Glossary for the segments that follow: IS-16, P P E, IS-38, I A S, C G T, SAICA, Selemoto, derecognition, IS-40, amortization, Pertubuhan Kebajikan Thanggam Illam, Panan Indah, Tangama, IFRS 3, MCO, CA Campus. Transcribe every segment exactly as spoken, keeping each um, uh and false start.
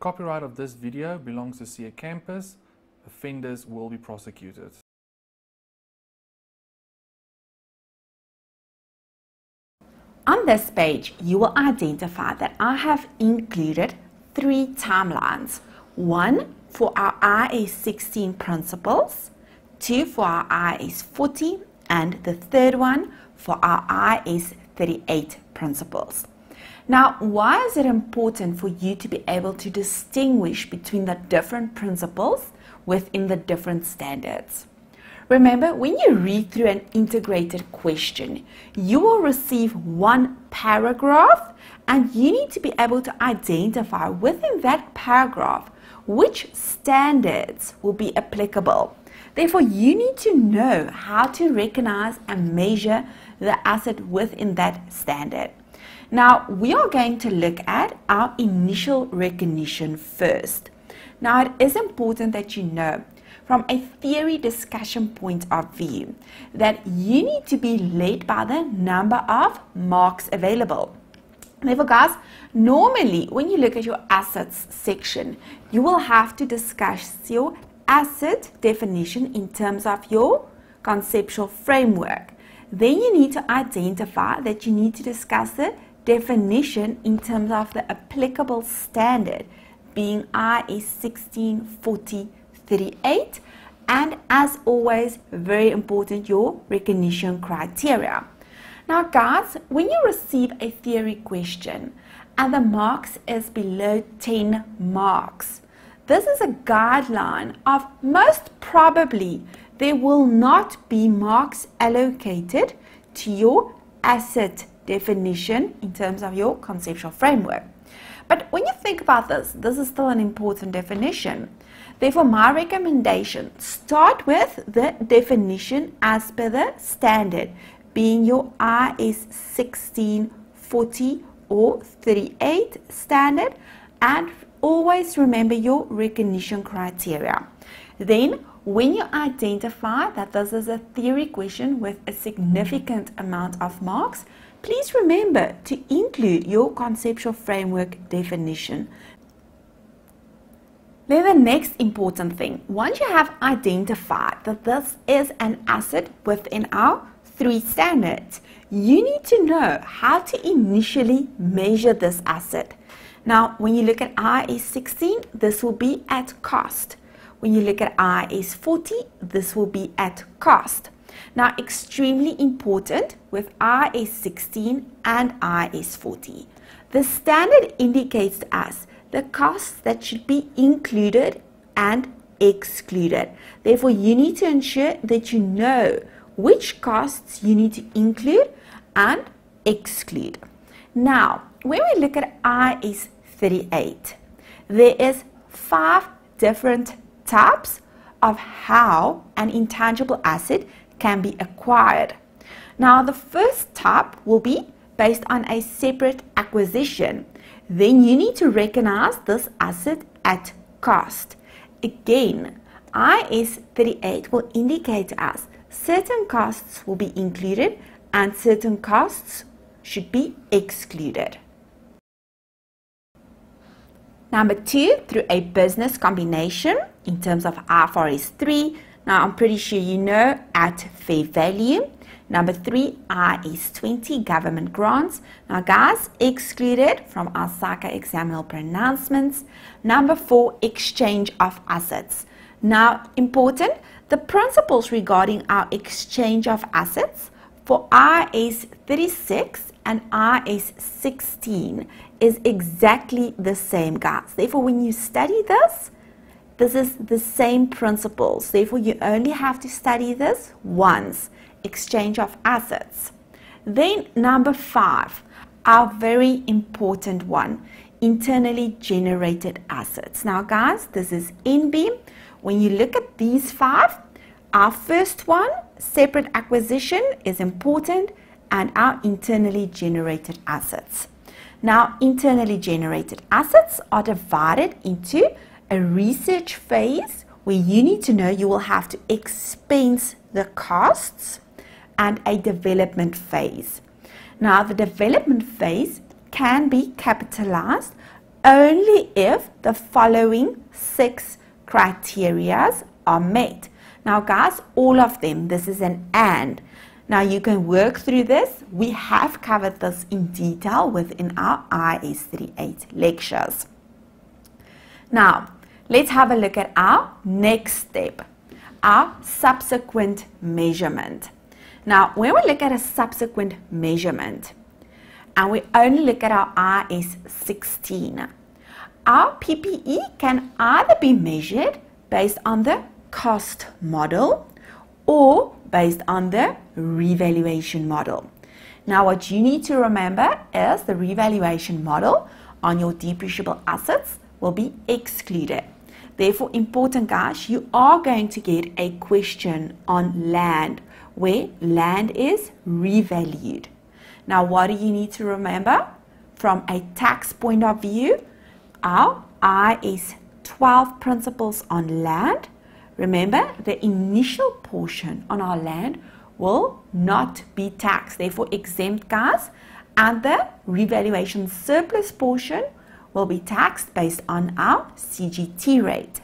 Copyright of this video belongs to C A Campus. Offenders will be prosecuted. On this page, you will identify that I have included three timelines. One for our I A S sixteen principles, two for our I A S forty, and the third one for our I A S thirty-eight principles. Now, why is it important for you to be able to distinguish between the different principles within the different standards? Remember, when you read through an integrated question, you will receive one paragraph and you need to be able to identify within that paragraph which standards will be applicable. Therefore, you need to know how to recognize and measure the asset within that standard. Now, we are going to look at our initial recognition first. Now, it is important that you know from a theory discussion point of view that you need to be led by the number of marks available. Therefore, guys, normally when you look at your assets section, you will have to discuss your asset definition in terms of your conceptual framework. Then you need to identify that you need to discuss the definition in terms of the applicable standard being I A S sixteen, forty, thirty-eight, and as always, very important, your recognition criteria. Now guys, when you receive a theory question and the marks is below ten marks, this is a guideline of most probably there will not be marks allocated to your asset definition in terms of your conceptual framework. But when you think about this, this is still an important definition. Therefore, my recommendation, start with the definition as per the standard, being your I A S sixteen, forty or thirty-eight standard, and always remember your recognition criteria. Then, when you identify that this is a theory question with a significant amount of marks, please remember to include your conceptual framework definition. Then the next important thing, once you have identified that this is an asset within our three standards, you need to know how to initially measure this asset. Now, when you look at I A S sixteen, this will be at cost. When you look at I A S forty, this will be at cost. Now, extremely important with I A S sixteen and I A S forty. The standard indicates to us the costs that should be included and excluded. Therefore, you need to ensure that you know which costs you need to include and exclude. Now, when we look at I A S thirty-eight, there is five different types of how an intangible asset can be acquired. Now, the first type will be based on a separate acquisition. Then you need to recognize this asset at cost. Again, I A S thirty-eight will indicate to us certain costs will be included and certain costs should be excluded. Number two, through a business combination in terms of I F R S three. Now, I'm pretty sure you know, at fair value. Number three, I S twenty, government grants. Now guys, excluded from our SAICA examinal pronouncements. Number four, exchange of assets. Now, important, the principles regarding our exchange of assets for I A S thirty-six and I A S sixteen is exactly the same, guys. Therefore, when you study this, this is the same principles. Therefore, you only have to study this once. Exchange of assets. Then number five, our very important one, internally generated assets. Now guys, this is I N B. When you look at these five, our first one, separate acquisition, is important, and our internally generated assets. Now, internally generated assets are divided into a research phase where you need to know you will have to expense the costs, and a development phase. Now, the development phase can be capitalized only if the following six criteria are met. Now guys, all of them, this is an and. Now you can work through this. We have covered this in detail within our I A S thirty-eight lectures. Now let's have a look at our next step, our subsequent measurement. Now when we look at a subsequent measurement and we only look at our I S sixteen, our P P E can either be measured based on the cost model or based on the revaluation model. Now what you need to remember is the revaluation model on your depreciable assets will be excluded. Therefore, important guys, you are going to get a question on land where land is revalued. Now what do you need to remember? From a tax point of view, our I S twelve principles on land. Remember, the initial portion on our land will not be taxed, therefore exempt guys, and the revaluation surplus portion will be taxed based on our C G T rate.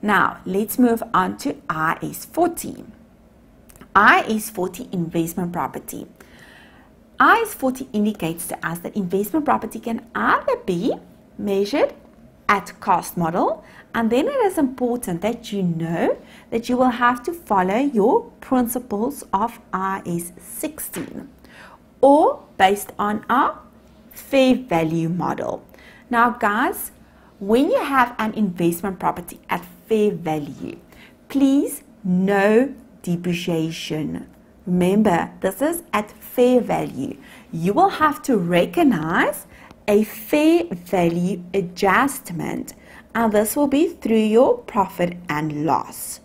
Now let's move on to I S forty. I S forty investment property. I S forty indicates to us that investment property can either be measured at cost model, and then it is important that you know that you will have to follow your principles of I S sixteen, or based on our fair value model. Now guys, when you have an investment property at fair value, please no depreciation. Remember, this is at fair value. You will have to recognize a fair value adjustment, and this will be through your profit and loss.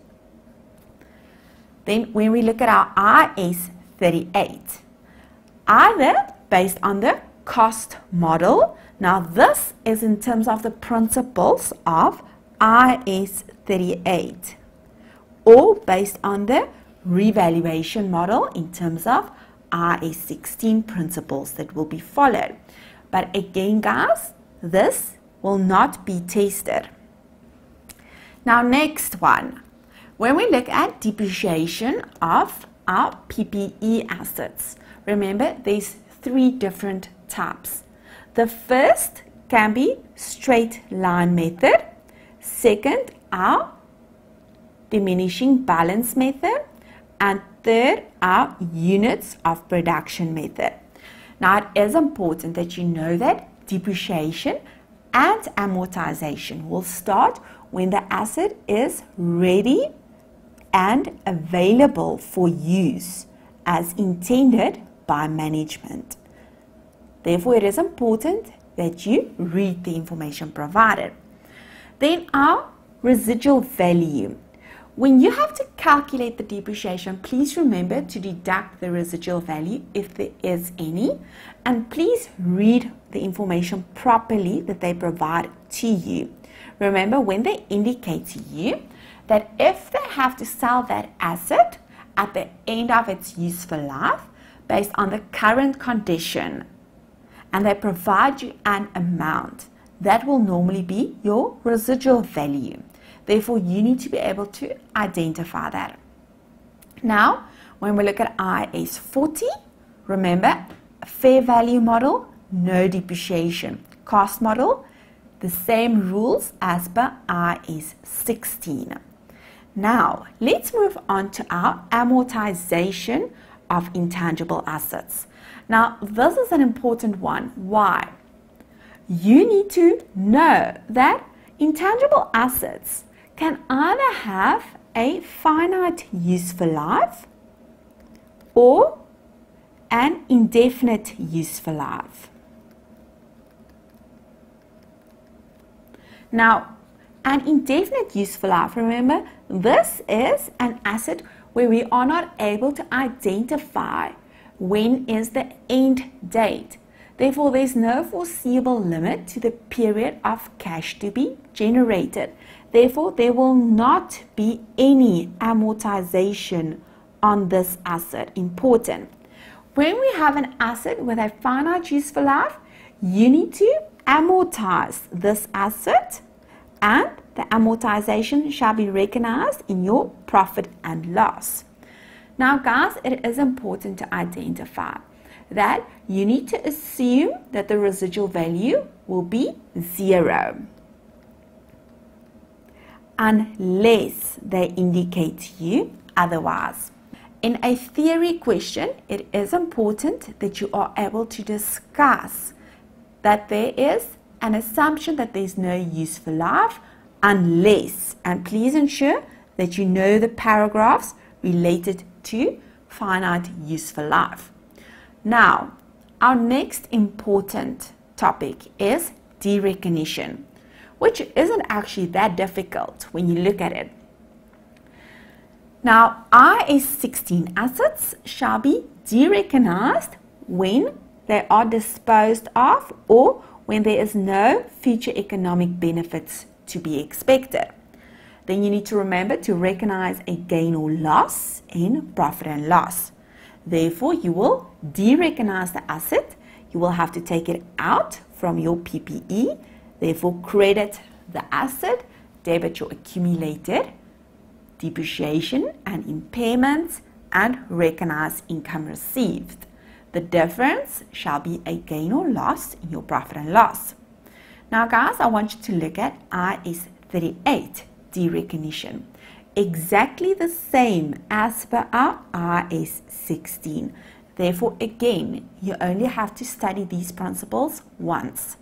Then when we look at our I S thirty-eight, either based on the cost model. Now this is in terms of the principles of I S thirty-eight, or based on the revaluation model in terms of I S sixteen principles that will be followed. But again guys, this will not be tested. Now next one, when we look at depreciation of our P P E assets, remember there's three different types. The first can be straight line method, second our diminishing balance method, and third our units of production method. Now it is important that you know that depreciation and amortization will start when the asset is ready and available for use as intended by management. Therefore, it is important that you read the information provided. Then our residual value. When you have to calculate the depreciation, please remember to deduct the residual value if there is any, and please read the information properly that they provide to you. Remember, when they indicate to you that if they have to sell that asset at the end of its useful life based on the current condition, and they provide you an amount, that will normally be your residual value. Therefore, you need to be able to identify that. Now, when we look at I S forty, remember, fair value model, no depreciation. Cost model, the same rules as per I S sixteen. Now, let's move on to our amortization of intangible assets. Now, this is an important one. Why? You need to know that intangible assets can either have a finite useful life or an indefinite useful life. Now, an indefinite useful life, remember, this is an asset where we are not able to identify when is the end date. Therefore, there's no foreseeable limit to the period of cash to be generated. Therefore, there will not be any amortization on this asset. Important. When we have an asset with a finite useful life, you need to amortize this asset, and the amortization shall be recognized in your profit and loss. Now guys, it is important to identify that you need to assume that the residual value will be zero unless they indicate to you otherwise. In a theory question, it is important that you are able to discuss that there is an assumption that there is no useful life unless, and please ensure that you know the paragraphs related to finite useful life. Now, our next important topic is derecognition, which isn't actually that difficult when you look at it. Now, I A S sixteen assets shall be derecognized when they are disposed of or when there is no future economic benefits to be expected. Then you need to remember to recognize a gain or loss in profit and loss. Therefore, you will derecognize the asset. You will have to take it out from your P P E. Therefore, credit the asset, debit your accumulated depreciation and impairments, and recognize income received. The difference shall be a gain or loss in your profit and loss. Now guys, I want you to look at I S thirty-eight, derecognition. Exactly the same as per our I S sixteen. Therefore, again, you only have to study these principles once.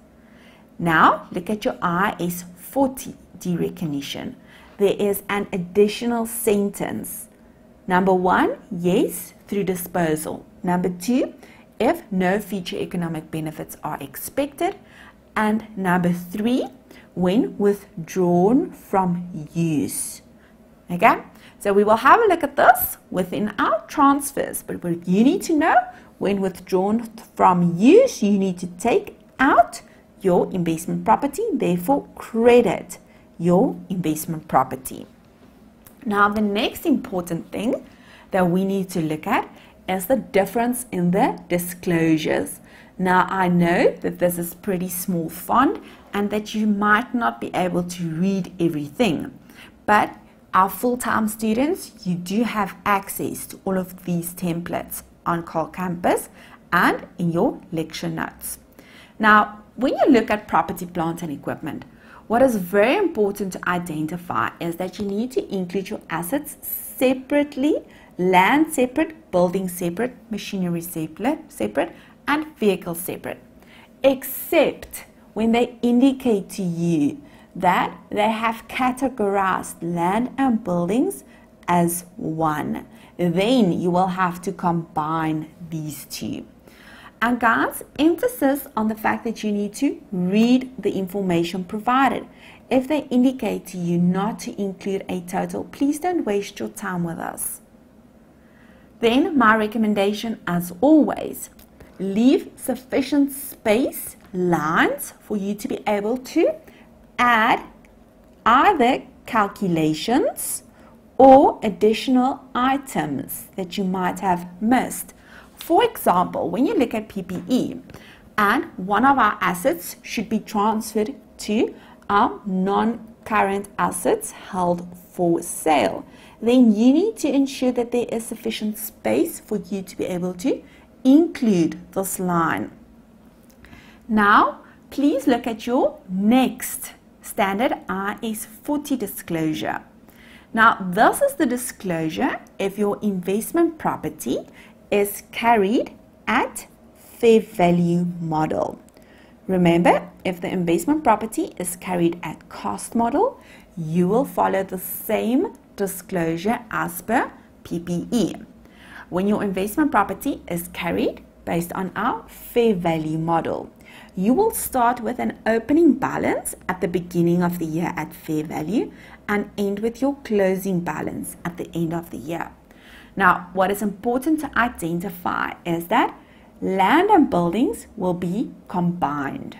Now, look at your I S forty, derecognition. There is an additional sentence. Number one, yes, through disposal. Number two, if no future economic benefits are expected. And number three, when withdrawn from use. Okay, so we will have a look at this within our transfers, but what you need to know, when withdrawn from use, you need to take out your investment property, therefore credit your investment property. Now the next important thing that we need to look at is the difference in the disclosures. Now I know that this is pretty small font and that you might not be able to read everything, but our full-time students, you do have access to all of these templates on C A Campus and in your lecture notes. Now when you look at property, plant and equipment, what is very important to identify is that you need to include your assets separately: land separate, building separate, machinery separate, and vehicle separate, except when they indicate to you that they have categorized land and buildings as one. Then you will have to combine these two. And guys, emphasis on the fact that you need to read the information provided. If they indicate to you not to include a total, please don't waste your time with us. Then my recommendation, as always, leave sufficient space, lines, for you to be able to add either calculations or additional items that you might have missed. For example, when you look at P P E and one of our assets should be transferred to our non-current assets held for sale, then you need to ensure that there is sufficient space for you to be able to include this line. Now please look at your next standard I S forty disclosure. Now this is the disclosure if your investment property is carried at fair value model. Remember, if the investment property is carried at cost model, you will follow the same disclosure as per P P E. When your investment property is carried based on our fair value model, you will start with an opening balance at the beginning of the year at fair value and end with your closing balance at the end of the year. Now, what is important to identify is that land and buildings will be combined.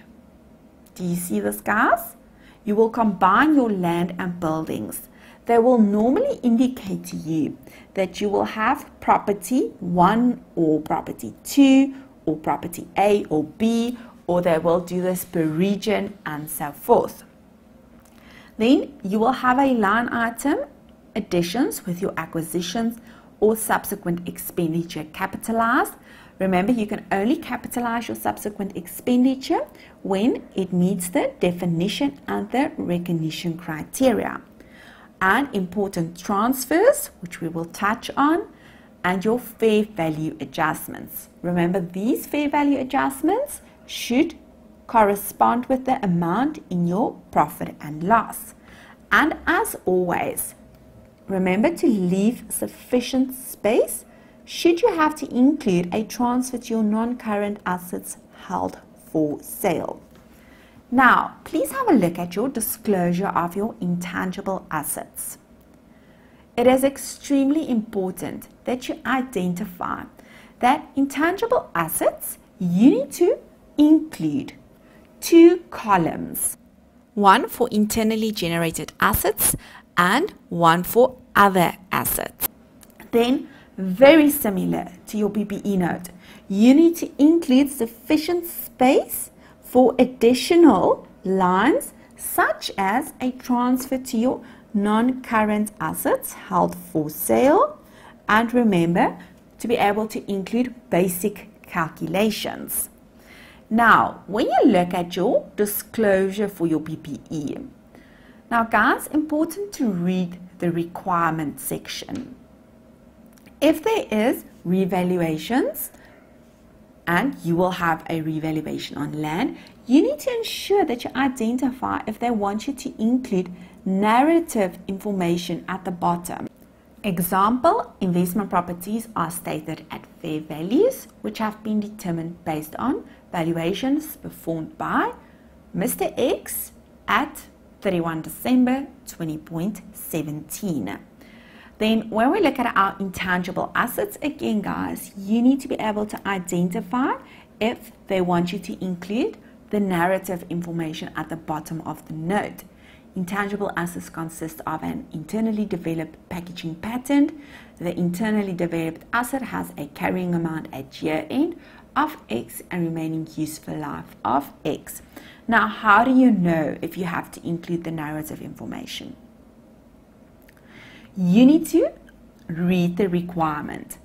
Do you see this, guys? You will combine your land and buildings. They will normally indicate to you that you will have property one or property two or property A or B or they will do this per region and so forth. Then you will have a line item, additions, with your acquisitions or subsequent expenditure capitalized. Remember, you can only capitalize your subsequent expenditure when it meets the definition and the recognition criteria. And important transfers, which we will touch on, and your fair value adjustments. Remember, these fair value adjustments should correspond with the amount in your profit and loss. And as always, remember to leave sufficient space should you have to include a transfer to your non-current assets held for sale. Now, please have a look at your disclosure of your intangible assets. It is extremely important that you identify that intangible assets you need to include two columns, one for internally generated assets and one for other assets. Then, very similar to your P P E note, you need to include sufficient space for additional lines such as a transfer to your non-current assets held for sale, and remember to be able to include basic calculations. Now, when you look at your disclosure for your P P E, now guys, important to read the requirement section. If there is revaluations, and you will have a revaluation on land, you need to ensure that you identify if they want you to include narrative information at the bottom. Example, investment properties are stated at fair values, which have been determined based on valuations performed by Mister X at thirty-first December twenty seventeen. Then when we look at our intangible assets, again guys, you need to be able to identify if they want you to include the narrative information at the bottom of the note. Intangible assets consist of an internally developed packaging patent. The internally developed asset has a carrying amount at year end of X and remaining useful life of X. Now, how do you know if you have to include the narrative information? You need to read the requirement.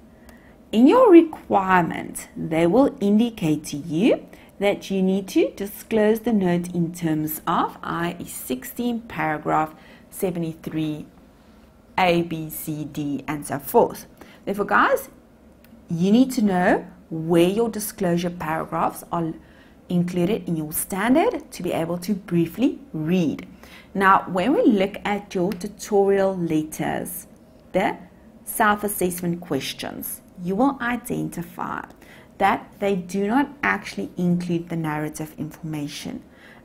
In your requirement, they will indicate to you that you need to disclose the note in terms of I A S sixteen, paragraph seventy-three, A, B, C, D, and so forth. Therefore, guys, you need to know where your disclosure paragraphs are included in your standard to be able to briefly read. Now, when we look at your tutorial letters, the self-assessment questions, you will identify that they do not actually include the narrative information,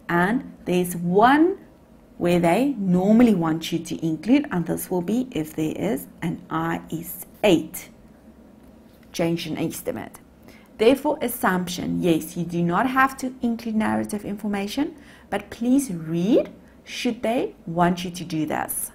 and there's one where they normally want you to include, and this will be if there is an I S eight change in estimate. Therefore, assumption, yes, you do not have to include narrative information, but please read should they want you to do this.